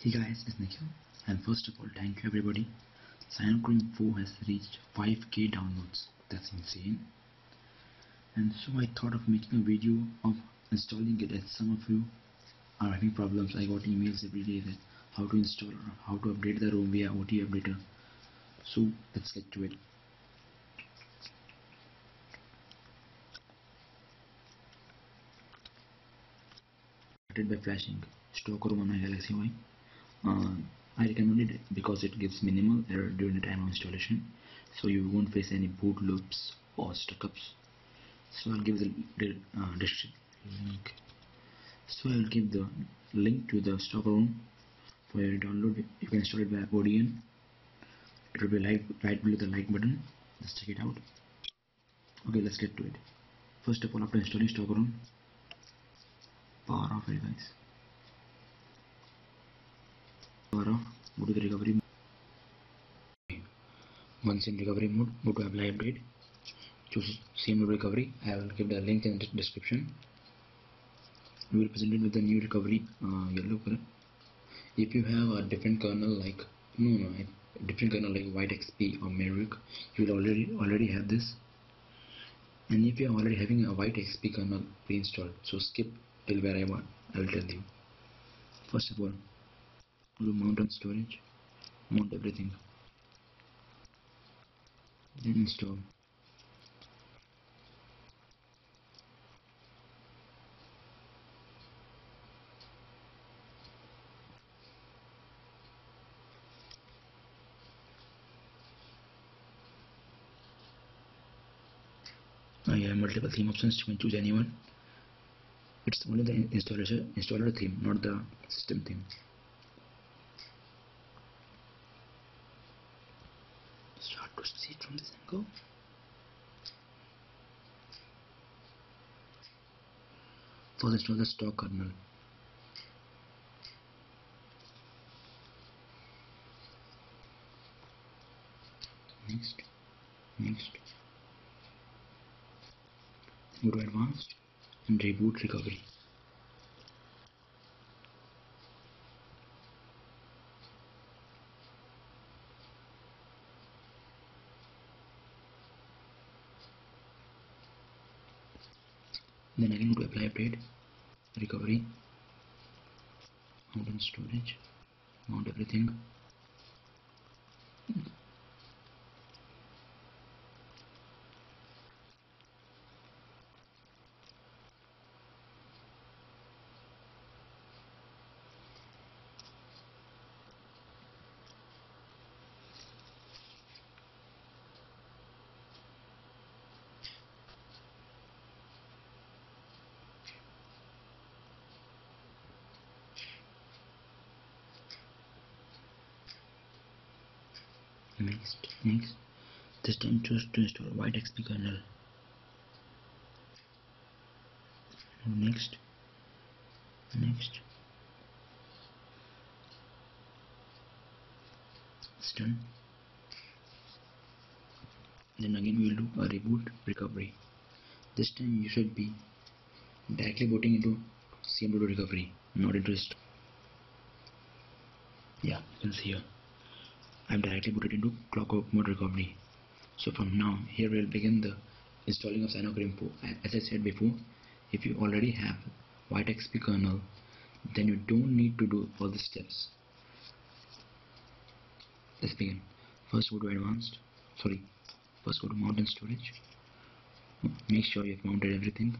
Hey guys, it's Nikhil, and first of all, thank you everybody. CyanoCream 4 has reached 5K downloads. That's insane. And so I thought of making a video of installing it, as some of you are having problems. I got emails every day that how to install or how to update the ROM via OTA updater. So let's get to it. Started by flashing stock ROM on my Galaxy Y. I recommend it because it gives minimal error during the time of installation, so you won't face any boot loops or stuck-ups. So I'll give the link to the stock ROM for your download. You can install it by ODN. It will be right below the like button. Just check it out. Okay, let's get to it. First of all, after installing stock ROM, power off it, guys. Power off. Go to the recovery mode. Once in recovery mode, go to apply update. Choose same recovery. I will give the link in the description. You will present it with the new recovery yellow color. If you have a different kernel like White XP or Merrick, you will already have this. And if you are already having a White XP kernel pre-installed, so skip till where I will tell you. First of all, go to mount on storage, mount everything, then install. You have multiple theme options, you can choose anyone. It's only the installer theme, not the system theme. Start to see it from this angle. First install the stock kernel. Next. Go to advanced and reboot recovery. Then again go to apply update, recovery, mount and storage, mount everything. Next. This time choose to install White XP kernel. Next. It's done. Then again we will do a reboot recovery. This time you should be directly booting into CMD recovery, not into store. Yeah, you can see here. I'm directly booted into ClockworkMod recovery. So from now, here we'll begin the installing of CyanoCream 4. As I said before, if you already have White XP kernel, then you don't need to do all the steps. Let's begin. First go to advanced. First go to mount and storage. Make sure you've mounted everything.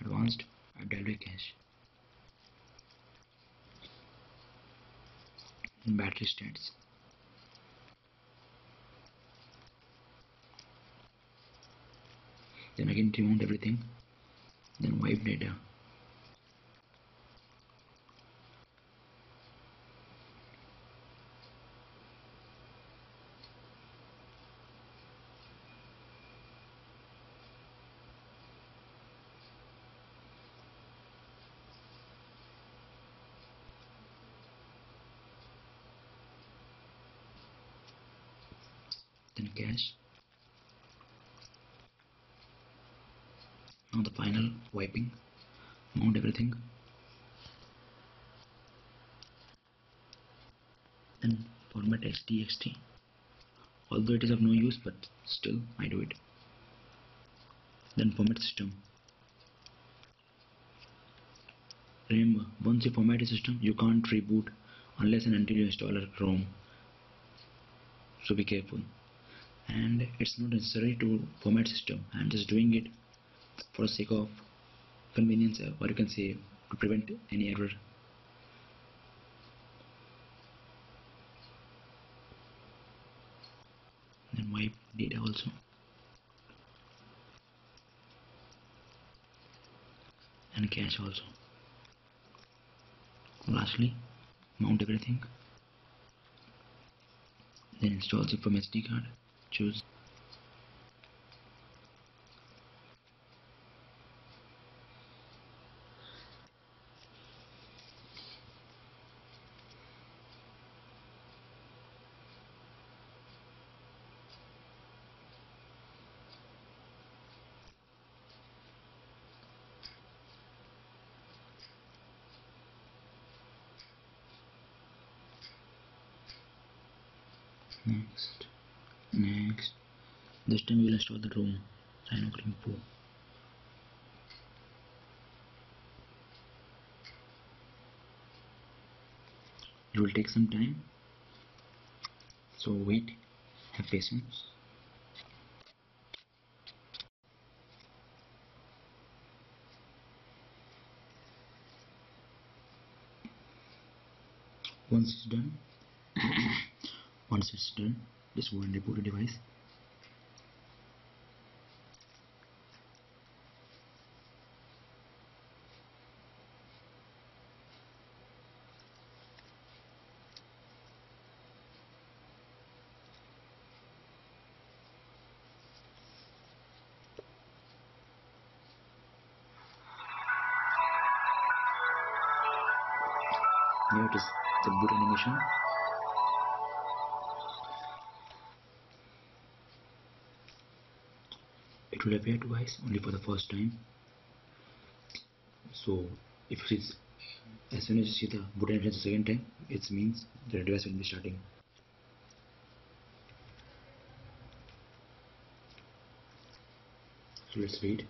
Advanced, add Dalvik Cache. Battery stats. Then again remount everything, then wipe data, then cache. Now the final wiping, mount everything, and format as txt. Although it is of no use, but still I do it. Then format system. Remember, once you format a system, you can't reboot unless and until you install a ROM. So be careful. And it's not necessary to format system. I'm just doing it for the sake of convenience, or you can say to prevent any error. And wipe data also. And cache also. Lastly, mount everything. Then install zip from SD card. Choose next, next. This time we will install the ROM CyanoCream 4. It will take some time, so wait, have patience. Once it's done, just go and reboot the device. Here it is, the boot animation. It will appear twice, only for the first time. So if it is, as soon as you see the boot animation the second time, it means the device will be starting. So let's wait.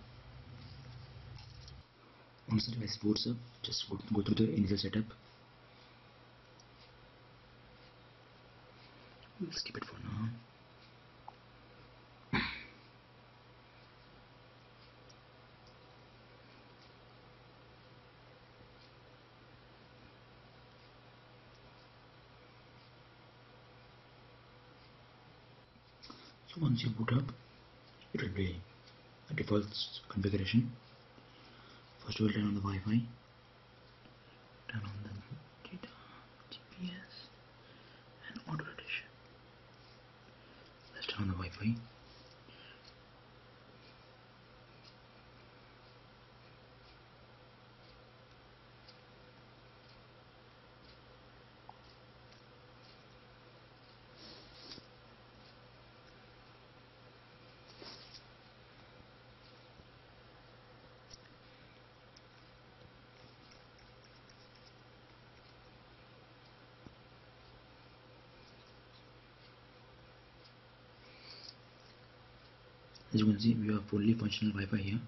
Once the device boots up, just go through the initial setup. We'll skip it for now. So once you boot up, it will be a default configuration. First we will turn on the Wi-Fi, turn on the data, GPS and auto addition. Let's turn on the Wi-Fi. As you can see, we have fully functional Wi-Fi here.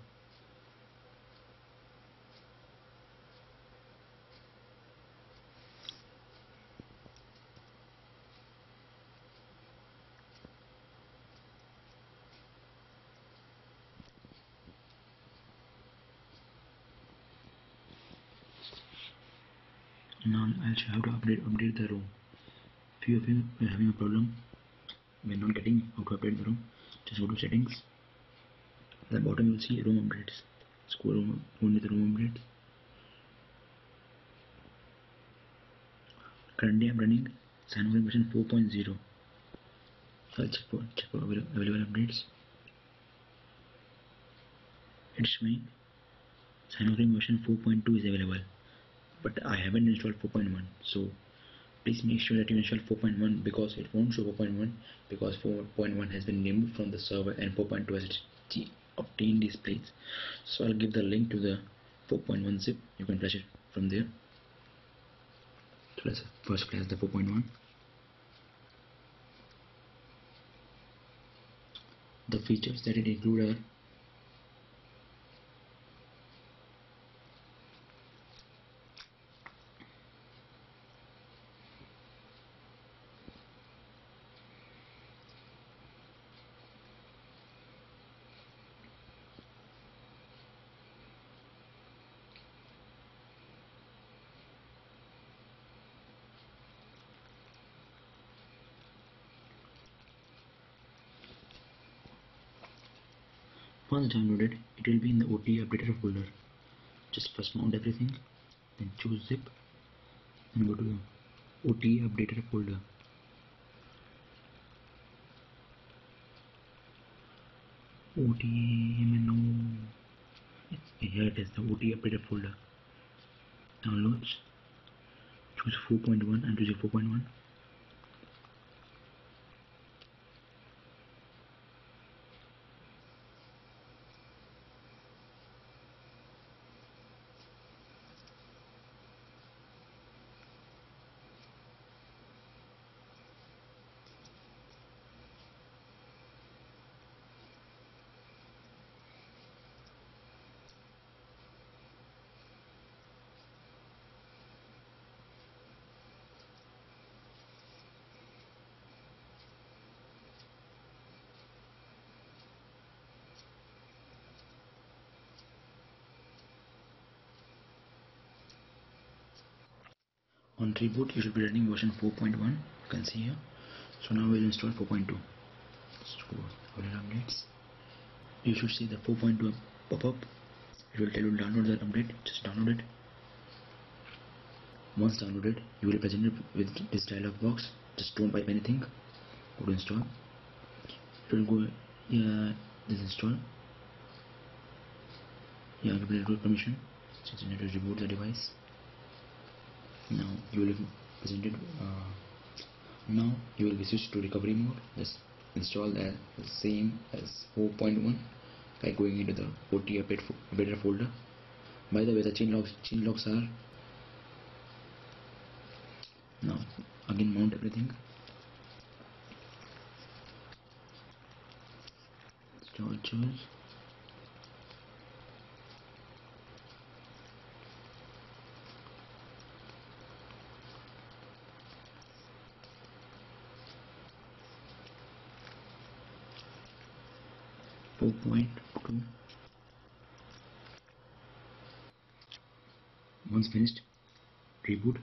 Now I'll show how to update the ROM. Few of you are having a problem when not getting how to update the ROM. Just go to settings. At the bottom you will see ROM updates. Scroll down with the ROM updates. Currently I am running CyanoCream version 4.0. So I'll check for available updates. It's showing CyanoCream version 4.2 is available, but I haven't installed 4.1. So please make sure that you install 4.1, because it won't show 4.1 because 4.1 has been removed from the server and 4.2 has obtained these plates. So I'll give the link to the 4.1 zip. You can flash it from there. So let's first flash the 4.1. the features that it includes are once downloaded, it will be in the OTA updater folder. Just first mount everything, then choose zip and go to OTA updater folder. Here it is, the OTA updater folder. Downloads. Choose 4.1 and choose 4.1. On reboot, you should be running version 4.1. You can see here. So now we'll install 4.2. So updates. You should see the 4.2 pop up. It will tell you to download that update. Just download it. Once downloaded, you will be presented with this dialog box. Just don't pipe anything. Go to install. It will go. Yeah, this install. Yeah, you will get permission. So you need to reboot the device. Now you will be presented. Now you will be switched to recovery mode. Just install the same as 4.1 by going into the OTA updater folder. By the way, the chain logs are now again mount everything. Install choose. Once finished, reboot.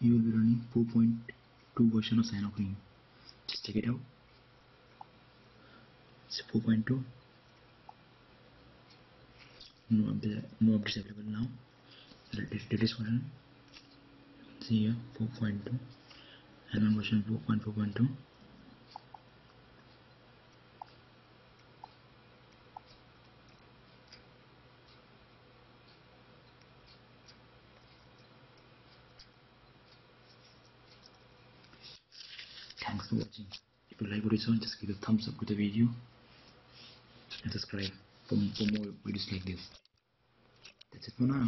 You will be running 4.2 version of CyanoCream. Just check it out. It's 4.2. No updates available now. Latest version. See here 4.2 and on version 4.4.2. Thanks for watching. If you like what you saw, just give a thumbs up to the video and subscribe for more videos like this. That's it for now.